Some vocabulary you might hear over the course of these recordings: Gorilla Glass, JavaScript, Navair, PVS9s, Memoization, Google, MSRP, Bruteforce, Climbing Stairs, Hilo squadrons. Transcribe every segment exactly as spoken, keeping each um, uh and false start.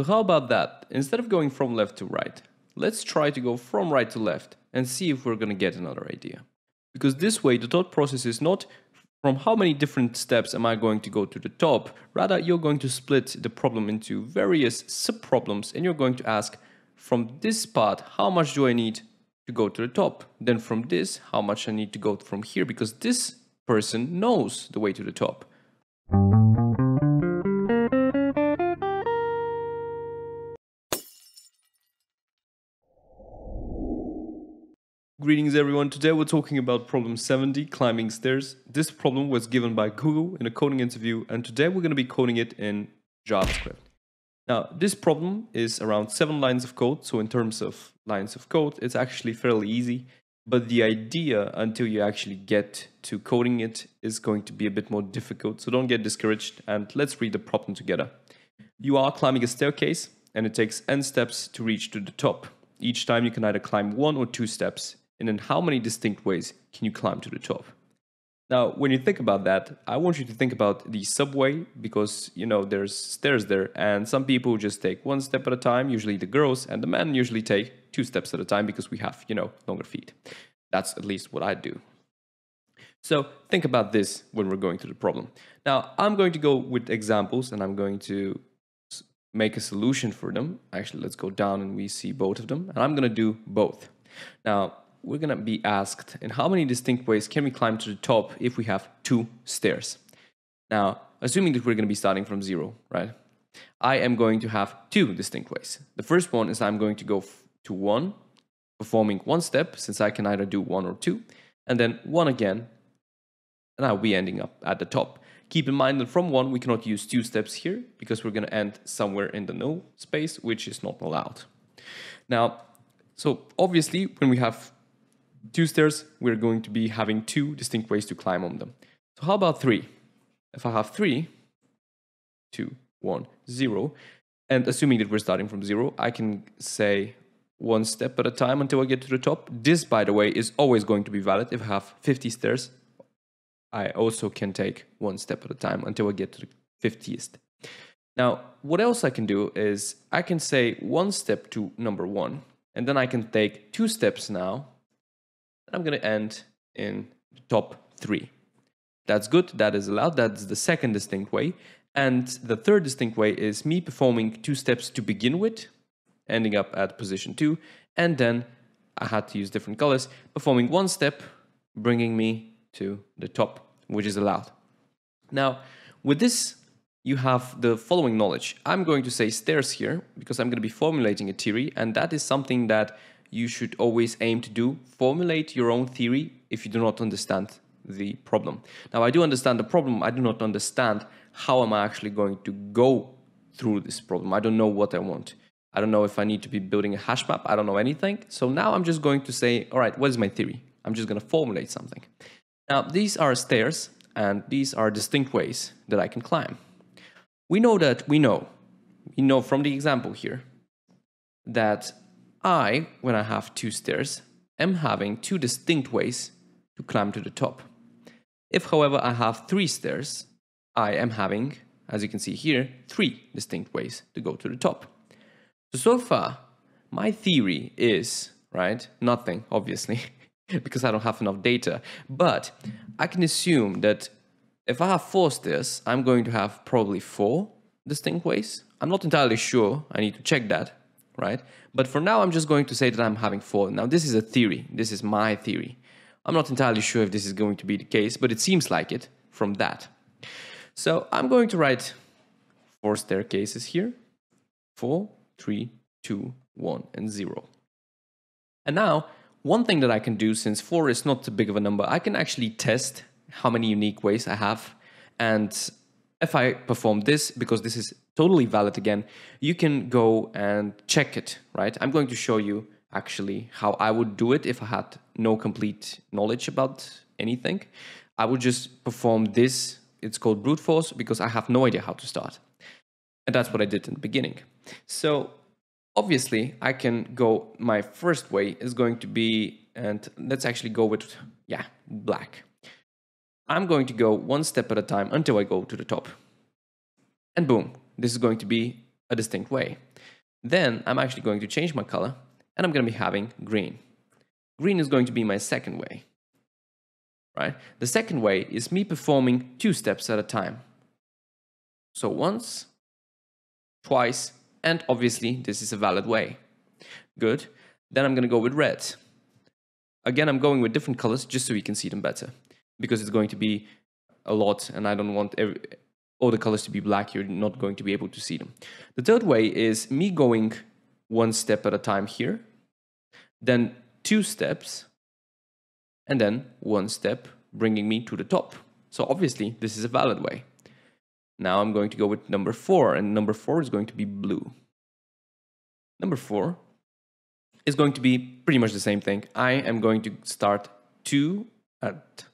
So how about that? Instead of going from left to right, let's try to go from right to left and see if we're going to get another idea. Because this way, the thought process is not from how many different steps am I going to go to the top? Rather, you're going to split the problem into various sub-problems and you're going to ask, from this part, how much do I need to go to the top? Then from this, how much I need to go from here? Because this person knows the way to the top. Greetings everyone, today we're talking about problem seventy, climbing stairs. This problem was given by Google in a coding interview, and today we're going to be coding it in JavaScript. Now, this problem is around seven lines of code, so in terms of lines of code, it's actually fairly easy. But the idea, until you actually get to coding it, is going to be a bit more difficult, so don't get discouraged, and let's read the problem together. You are climbing a staircase, and it takes n steps to reach to the top. Each time you can either climb one or two steps. And in how many distinct ways can you climb to the top? Now, when you think about that, I want you to think about the subway, because, you know, there's stairs there, and some people just take one step at a time, usually the girls, and the men usually take two steps at a time because we have, you know, longer feet. That's at least what I do. So think about this when we're going through the problem. Now, I'm going to go with examples, and I'm going to make a solution for them. Actually, let's go down and we see both of them, and I'm going to do both. Now, we're going to be asked, in how many distinct ways can we climb to the top if we have two stairs? Now, assuming that we're going to be starting from zero, right? I am going to have two distinct ways. The first one is I'm going to go to one, performing one step, since I can either do one or two, and then one again, and I'll be ending up at the top. Keep in mind that from one, we cannot use two steps here, because we're going to end somewhere in the null space, which is not allowed. Now, so obviously, when we have two stairs, we're going to be having two distinct ways to climb on them. So how about three? If I have three, two, one, zero, and assuming that we're starting from zero, I can say one step at a time until I get to the top. This, by the way, is always going to be valid. If I have fifty stairs, I also can take one step at a time until I get to the fiftieth. Now, what else I can do is I can say one step to number one, and then I can take two steps now. I'm going to end in the top three. That's good. That is allowed. That's the second distinct way. And the third distinct way is me performing two steps to begin with, ending up at position two. And then I had to use different colors, performing one step, bringing me to the top, which is allowed. Now, with this, you have the following knowledge. I'm going to say stairs here because I'm going to be formulating a theory. And that is something that you should always aim to do, formulate your own theory if you do not understand the problem. Now, I do understand the problem. I do not understand how am I actually going to go through this problem. I don't know what I want. I don't know if I need to be building a hash map. I don't know anything. So now I'm just going to say, all right, what is my theory? I'm just going to formulate something. Now, these are stairs, and these are distinct ways that I can climb. We know that we know, we know from the example here that I, when I have two stairs, am having two distinct ways to climb to the top. If, however, I have three stairs, I am having, as you can see here, three distinct ways to go to the top. So, so far, my theory is, right, nothing, obviously, because I don't have enough data. But I can assume that if I have four stairs, I'm going to have probably four distinct ways. I'm not entirely sure. I need to check that. Right? But for now, I'm just going to say that I'm having four. Now, this is a theory. This is my theory. I'm not entirely sure if this is going to be the case, but it seems like it from that. So I'm going to write four staircases here. Four, three, two, one, and zero. And now, one thing that I can do, since four is not too big of a number, I can actually test how many unique ways I have. And if I perform this, because this is totally valid again, you can go and check it, right? I'm going to show you actually how I would do it if I had no complete knowledge about anything. I would just perform this. It's called brute force because I have no idea how to start. And that's what I did in the beginning. So obviously I can go, my first way is going to be, and let's actually go with, yeah, black. I'm going to go one step at a time until I go to the top. And boom, this is going to be a distinct way. Then I'm actually going to change my color and I'm going to be having green. Green is going to be my second way, right? The second way is me performing two steps at a time. So once, twice, and obviously this is a valid way. Good. Then I'm going to go with red. Again, I'm going with different colors just so you can see them better, because it's going to be a lot and I don't want every, all the colors to be black. You're not going to be able to see them. The third way is me going one step at a time here, then two steps, and then one step bringing me to the top. So obviously this is a valid way. Now I'm going to go with number four, and number four is going to be blue. Number four is going to be pretty much the same thing. I am going to start two at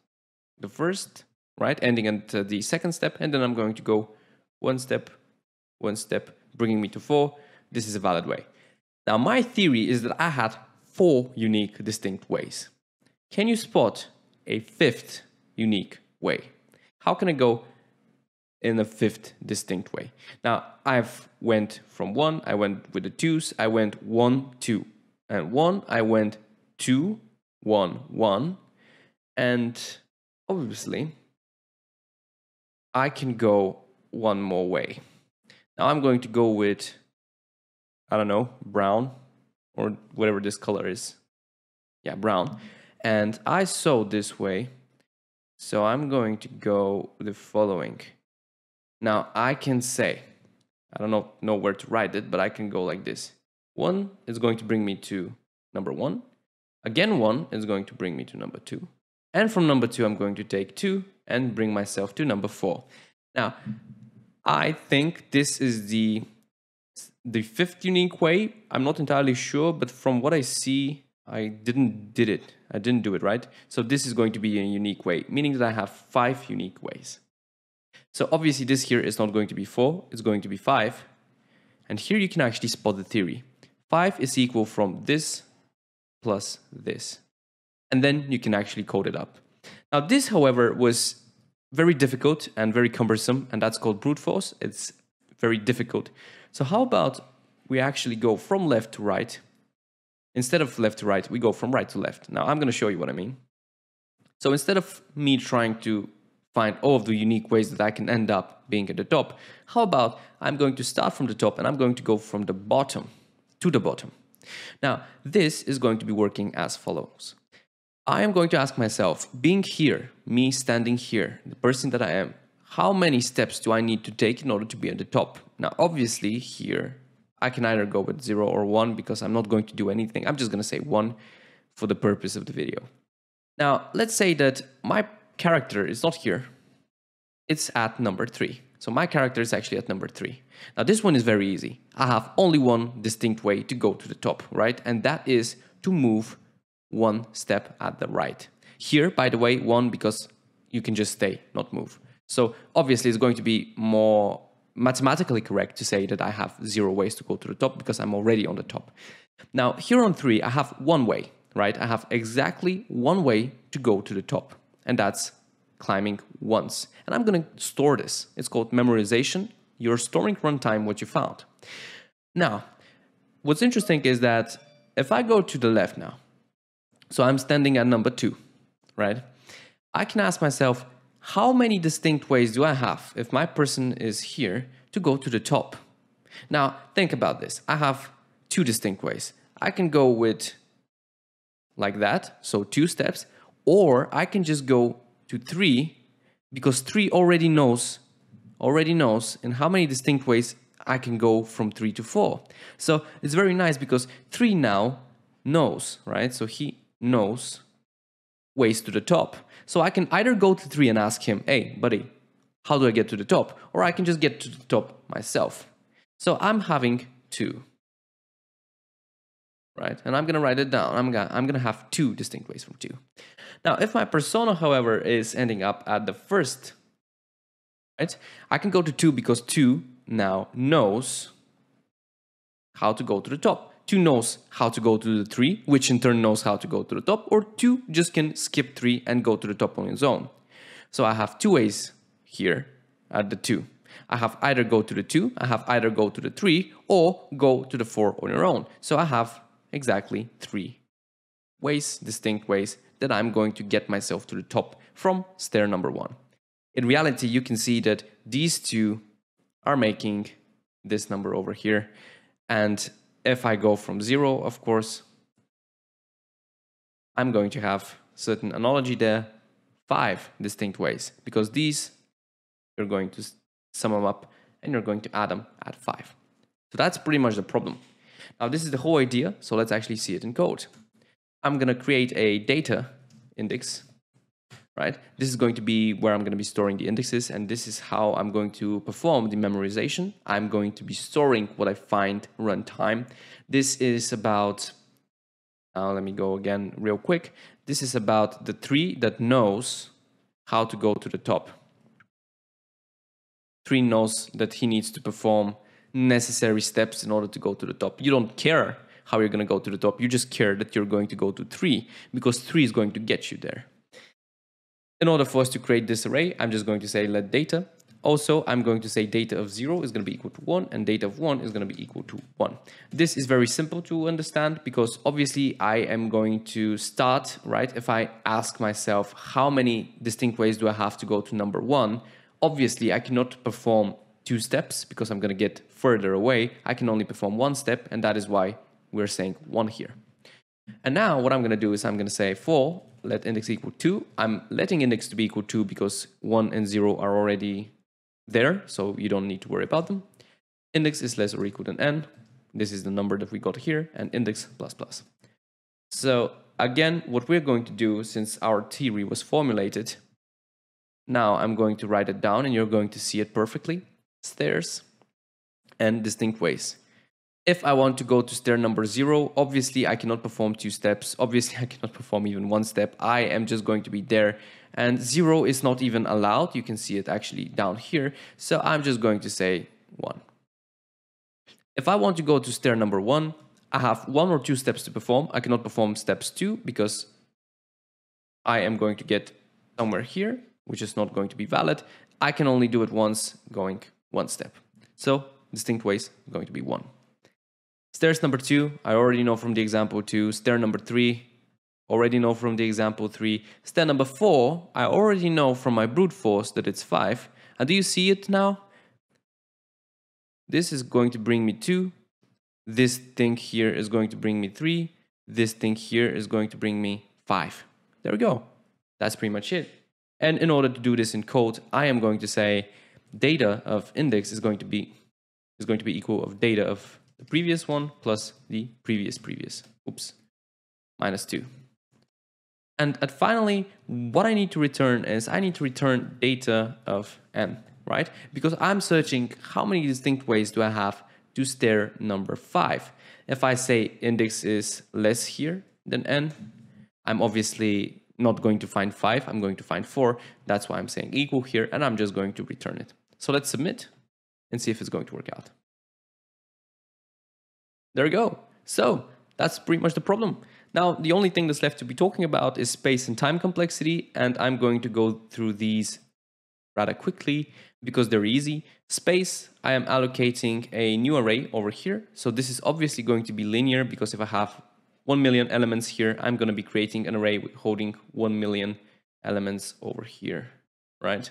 the first, right, ending at uh, the second step, and then I'm going to go one step, one step, bringing me to four. This is a valid way. Now my theory is that I had four unique distinct ways. Can you spot a fifth unique way? How can I go in a fifth distinct way? Now I've went from one, I went with the twos, I went one, two, and one, I went two, one, one, and obviously I can go one more way. Now I'm going to go with, I don't know, brown or whatever this color is. Yeah, brown. And I saw this way, so I'm going to go the following. Now I can say, I don't know, know where to write it, but I can go like this. One is going to bring me to number one. Again, one is going to bring me to number two. And from number two, I'm going to take two and bring myself to number four. Now, I think this is the, the fifth unique way. I'm not entirely sure, but from what I see, I didn't did it. I didn't do it, right? So this is going to be a unique way, meaning that I have five unique ways. So obviously this here is not going to be four, it's going to be five. And here you can actually spot the theory. Five is equal from this plus this. And then you can actually code it up. Now this, however, was very difficult and very cumbersome, and that's called brute force. It's very difficult. So how about we actually go from left to right? Instead of left to right, we go from right to left. Now I'm going to show you what I mean. So instead of me trying to find all of the unique ways that I can end up being at the top, how about I'm going to start from the top and I'm going to go from the bottom to the bottom. Now this is going to be working as follows. I am going to ask myself, being here, me standing here, the person that I am, how many steps do I need to take in order to be at the top? Now, obviously here, I can either go with zero or one because I'm not going to do anything. I'm just going to say one for the purpose of the video. Now, let's say that my character is not here. It's at number three. So my character is actually at number three. Now, this one is very easy. I have only one distinct way to go to the top, right? And that is to move one step at the right. Here, by the way, one because you can just stay, not move. So obviously it's going to be more mathematically correct to say that I have zero ways to go to the top because I'm already on the top. Now here on three, I have one way, right? I have exactly one way to go to the top, and that's climbing once. And I'm going to store this. It's called memorization. You're storing runtime what you found. Now, what's interesting is that if I go to the left now, so I'm standing at number two, right? I can ask myself, how many distinct ways do I have if my person is here to go to the top? Now, think about this. I have two distinct ways. I can go with like that, so two steps, or I can just go to three because three already knows, already knows in how many distinct ways I can go from three to four. So it's very nice because three now knows, right? So he knows ways to the top. So I can either go to three and ask him, hey, buddy, how do I get to the top? Or I can just get to the top myself. So I'm having two, right? And I'm going to write it down. I'm going to, I'm going to have two distinct ways from two. Now, if my persona, however, is ending up at the first, right? I can go to two because two now knows how to go to the top. Two knows how to go to the three, which in turn knows how to go to the top, or two just can skip three and go to the top on its own. So I have two ways here at the two. I have either go to the two, I have either go to the three, or go to the four on your own. So I have exactly three ways, distinct ways, that I'm going to get myself to the top from stair number one. In reality, you can see that these two are making this number over here. And if I go from zero, of course, I'm going to have certain analogy there, five distinct ways, because these you're going to sum them up and you're going to add them at five. So that's pretty much the problem. Now this is the whole idea, so let's actually see it in code. I'm going to create a data index, right? This is going to be where I'm going to be storing the indexes, and this is how I'm going to perform the memorization. I'm going to be storing what I find runtime. This is about, uh, let me go again real quick. This is about the tree that knows how to go to the top. Tree knows that he needs to perform necessary steps in order to go to the top. You don't care how you're going to go to the top. You just care that you're going to go to three, because three is going to get you there. In order for us to create this array, I'm just going to say let data. Also, I'm going to say data of zero is going to be equal to one, and data of one is going to be equal to one. This is very simple to understand, because obviously I am going to start, right? If I ask myself how many distinct ways do I have to go to number one, obviously I cannot perform two steps because I'm going to get further away. I can only perform one step, and that is why we're saying one here. And now what I'm going to do is I'm going to say for let index equal two. I'm letting index to be equal to because one and zero are already there, so you don't need to worry about them. Index is less or equal than n. This is the number that we got here, and index plus plus. So again, what we're going to do, since our theory was formulated, now I'm going to write it down and you're going to see it perfectly. Stairs and distinct ways. If I want to go to stair number zero, obviously I cannot perform two steps. Obviously I cannot perform even one step. I am just going to be there, and zero is not even allowed. You can see it actually down here. So I'm just going to say one. If I want to go to stair number one, I have one or two steps to perform. I cannot perform steps two because I am going to get somewhere here, which is not going to be valid. I can only do it once, going one step. So distinct ways are going to be one. Stairs number two, I already know from the example two. Stair number three, already know from the example three. Stair number four, I already know from my brute force that it's five. And do you see it now? This is going to bring me two. This thing here is going to bring me three. This thing here is going to bring me five. There we go. That's pretty much it. And in order to do this in code, I am going to say data of index is going to be is going to be equal of data of the previous one plus the previous previous, oops, minus two. And at finally, what I need to return is I need to return data of n, right? Because I'm searching how many distinct ways do I have to stair number five. If I say index is less here than n, I'm obviously not going to find five, I'm going to find four. That's why I'm saying equal here, and I'm just going to return it. So let's submit and see if it's going to work out. There we go. So that's pretty much the problem. Now, the only thing that's left to be talking about is space and time complexity, and I'm going to go through these rather quickly because they're easy. Space, I am allocating a new array over here. So this is obviously going to be linear, because if I have one million elements here, I'm going to be creating an array holding one million elements over here, right?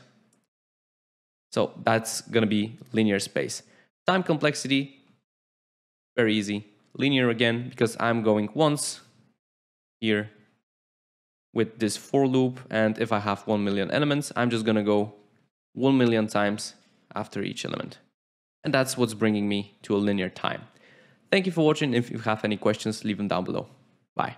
So that's going to be linear space. Time complexity, very easy. Linear again, because I'm going once here with this for loop. And if I have one million elements, I'm just going to go one million times after each element. And that's what's bringing me to a linear time. Thank you for watching. If you have any questions, leave them down below. Bye.